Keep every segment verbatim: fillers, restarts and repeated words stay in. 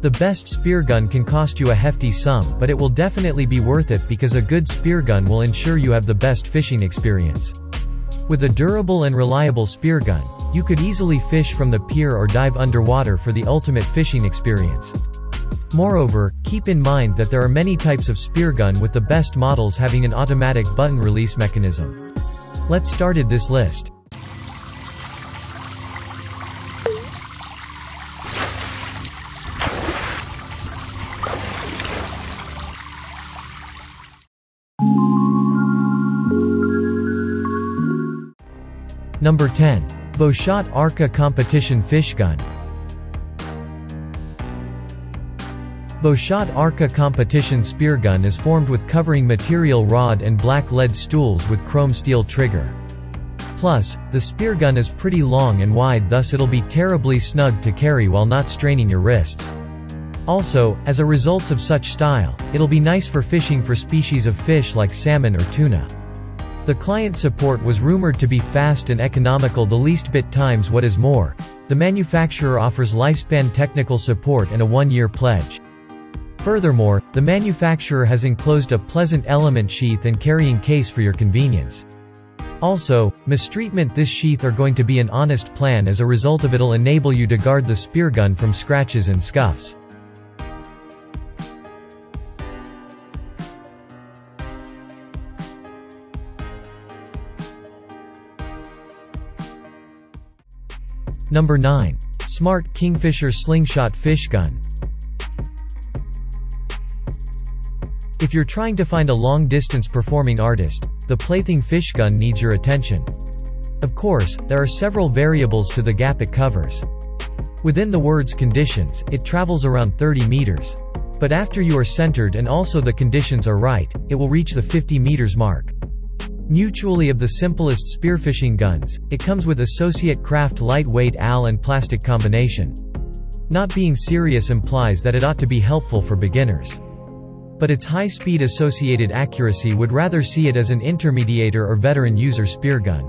The best spear gun can cost you a hefty sum, but it will definitely be worth it because a good spear gun will ensure you have the best fishing experience. With a durable and reliable spear gun, you could easily fish from the pier or dive underwater for the ultimate fishing experience. Moreover, keep in mind that there are many types of spear gun, with the best models having an automatic button release mechanism. Let's start this list. Number ten. Beuchat Arka Competition Fish Gun. Beuchat Arka Competition Spear Gun is formed with covering material rod and black lead stools with chrome steel trigger. Plus, the spear gun is pretty long and wide, thus it'll be terribly snug to carry while not straining your wrists. Also, as a result of such style, it'll be nice for fishing for species of fish like salmon or tuna. The client support was rumored to be fast and economical, the least bit times what is more. The manufacturer offers lifespan technical support and a one-year pledge. Furthermore, the manufacturer has enclosed a pleasant element sheath and carrying case for your convenience. Also, mistreatment this sheath are going to be an honest plan, as a result of it'll enable you to guard the spear gun from scratches and scuffs. Number nine. Smart Kingfisher Slingshot Fish Gun. If you're trying to find a long-distance performing artist, the plaything fish gun needs your attention. Of course, there are several variables to the gap it covers. Within the word's conditions, it travels around thirty meters. But after you are centered and also the conditions are right, it will reach the fifty meters mark. Mutually of the simplest spearfishing guns, it comes with associate craft lightweight A L and plastic combination. Not being serious implies that it ought to be helpful for beginners. But its high-speed associated accuracy would rather see it as an intermediator or veteran user spear gun.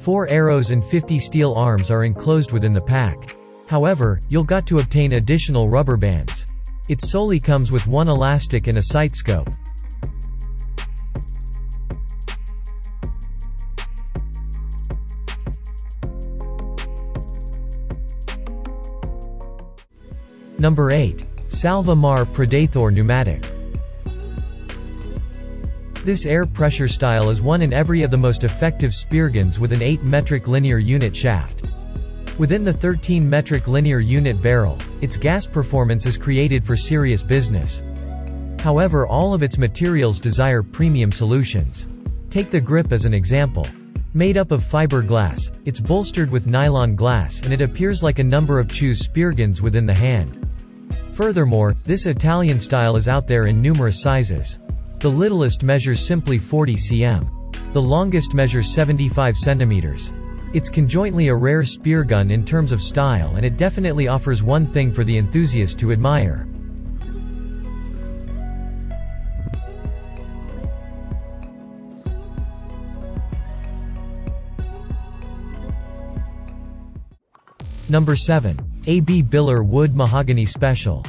Four arrows and fifty steel arms are enclosed within the pack. However, you'll got to obtain additional rubber bands. It solely comes with one elastic and a sight scope. Number eight. SalviMar Predathor Pneumatic. This air pressure style is one in every of the most effective spearguns, with an eight metric linear unit shaft. Within the thirteen metric linear unit barrel, its gas performance is created for serious business. However, all of its materials desire premium solutions. Take the grip as an example. Made up of fiberglass, it's bolstered with nylon glass, and it appears like a number of choose spearguns within the hand. Furthermore, this Italian style is out there in numerous sizes. The littlest measures simply forty centimeters. The longest measures seventy-five centimeters. It's conjointly a rare spear gun in terms of style, and it definitely offers one thing for the enthusiast to admire. Number seven. A B Biller Wood Mahogany Special.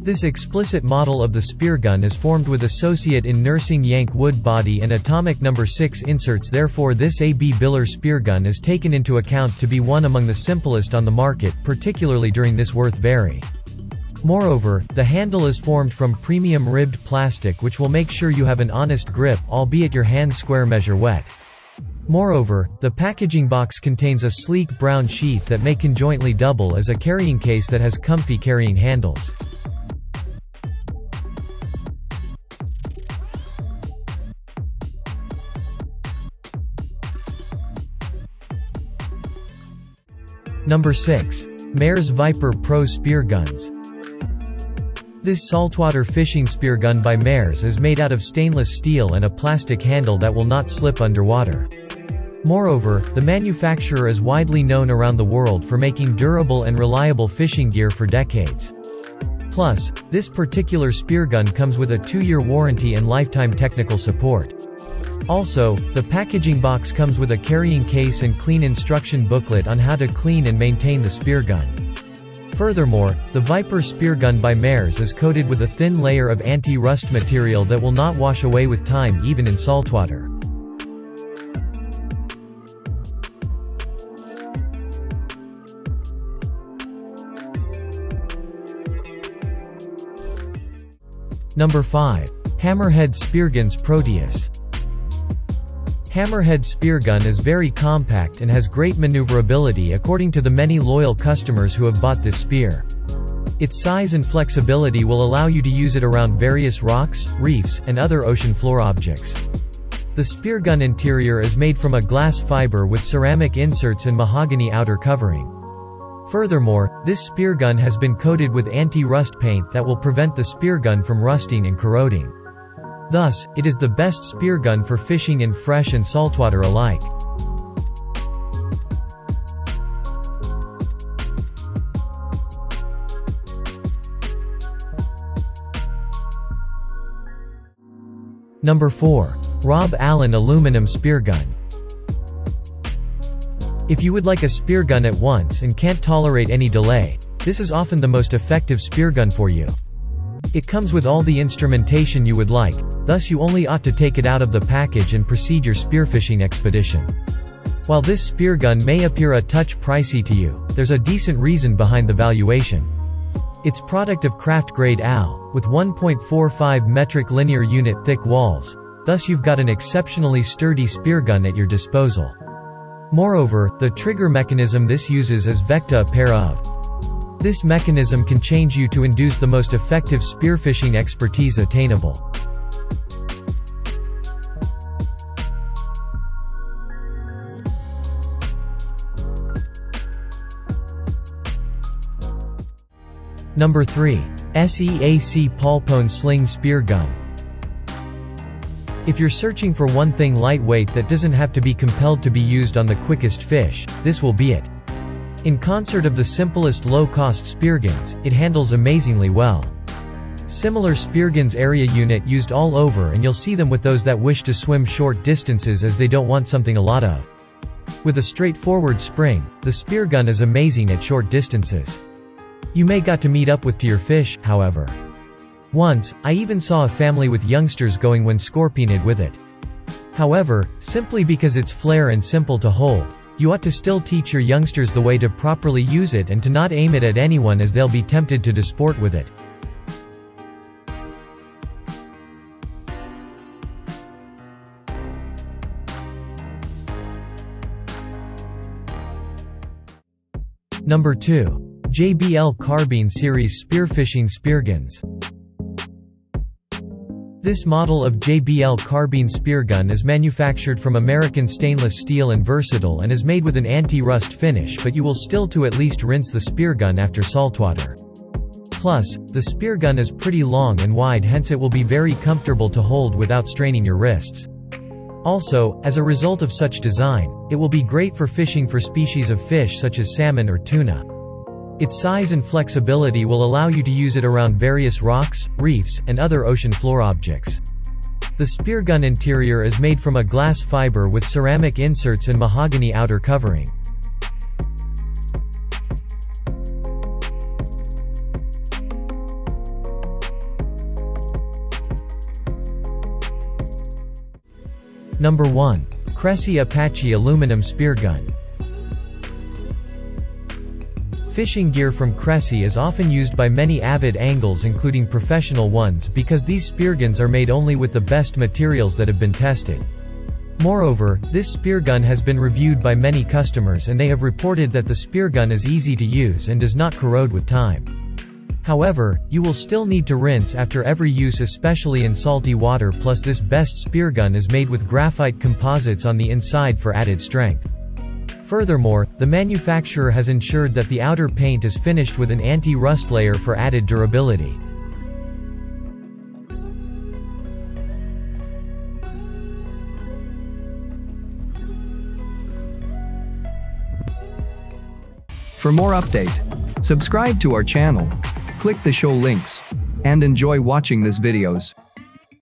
This explicit model of the spear gun is formed with associate in nursing yank wood body and atomic number six inserts. Therefore, this A B Biller spear gun is taken into account to be one among the simplest on the market, particularly during this worth vary. Moreover, the handle is formed from premium ribbed plastic, which will make sure you have an honest grip, albeit your hand square measure wet. Moreover, the packaging box contains a sleek brown sheath that may conjointly double as a carrying case that has comfy carrying handles. Number six. Mares Viper Pro Spear Guns. This saltwater fishing spear gun by Mares is made out of stainless steel and a plastic handle that will not slip underwater. Moreover, the manufacturer is widely known around the world for making durable and reliable fishing gear for decades. Plus, this particular spear gun comes with a two-year warranty and lifetime technical support. Also, the packaging box comes with a carrying case and clean instruction booklet on how to clean and maintain the spear gun. Furthermore, the Viper Spear Gun by Mares is coated with a thin layer of anti-rust material that will not wash away with time even in saltwater. Number five. Hammerhead Spearguns Proteus. Hammerhead Spear Gun is very compact and has great maneuverability according to the many loyal customers who have bought this spear. Its size and flexibility will allow you to use it around various rocks, reefs, and other ocean floor objects. The spear gun interior is made from a glass fiber with ceramic inserts and mahogany outer covering. Furthermore, this spear gun has been coated with anti-rust paint that will prevent the spear gun from rusting and corroding. Thus, it is the best spear gun for fishing in fresh and saltwater alike. Number four. Rob Allen Aluminum Spear Gun. If you would like a spear gun at once and can't tolerate any delay, this is often the most effective spear gun for you. It comes with all the instrumentation you would like, thus you only ought to take it out of the package and proceed your spearfishing expedition. While this spear gun may appear a touch pricey to you, there's a decent reason behind the valuation. It's product of craft grade A L, with one point four five metric linear unit thick walls, thus you've got an exceptionally sturdy spear gun at your disposal. Moreover, the trigger mechanism this uses is vecta a pair of. This mechanism can change you to induce the most effective spearfishing expertise attainable. Number three. S E A C Pulpone Sling Spear Gun. If you're searching for one thing lightweight that doesn't have to be compelled to be used on the quickest fish, this will be it. In concert of the simplest low-cost spearguns, it handles amazingly well. Similar spearguns area unit used all over, and you'll see them with those that wish to swim short distances as they don't want something a lot of. With a straightforward spring, the speargun is amazing at short distances. You may got to meet up with to your fish, however. Once, I even saw a family with youngsters going when scorpioned with it. However, simply because it's flare and simple to hold, you ought to still teach your youngsters the way to properly use it and to not aim it at anyone, as they'll be tempted to disport with it. Number two. J B L Carbine Series Spearfishing Spearguns. This model of J B L Carbine Spear Gun is manufactured from American stainless steel and versatile, and is made with an anti-rust finish, but you will still to at least rinse the spear gun after saltwater. Plus, the spear gun is pretty long and wide, hence it will be very comfortable to hold without straining your wrists. Also, as a result of such design, it will be great for fishing for species of fish such as salmon or tuna. Its size and flexibility will allow you to use it around various rocks, reefs, and other ocean floor objects. The speargun interior is made from a glass fiber with ceramic inserts and mahogany outer covering. Number one. Cressi Apache Aluminum Spear Gun. Fishing gear from Cressi is often used by many avid angles, including professional ones, because these spearguns are made only with the best materials that have been tested. Moreover, this speargun has been reviewed by many customers, and they have reported that the speargun is easy to use and does not corrode with time. However, you will still need to rinse after every use, especially in salty water. Plus, this best speargun is made with graphite composites on the inside for added strength. Furthermore, the manufacturer has ensured that the outer paint is finished with an anti-rust layer for added durability. For more update, subscribe to our channel, click the show links, and enjoy watching these videos.